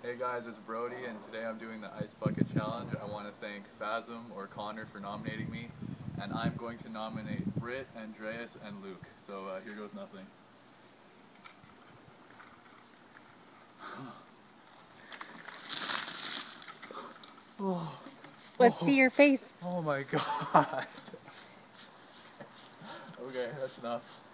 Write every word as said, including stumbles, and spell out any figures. Hey guys, it's Brody, and today I'm doing the Ice Bucket Challenge. I want to thank Phasm or Connor for nominating me, and I'm going to nominate Britt, Andreas, and Luke. So uh, here goes nothing. Oh. Let's oh. see your face. Oh my god. Okay, that's enough.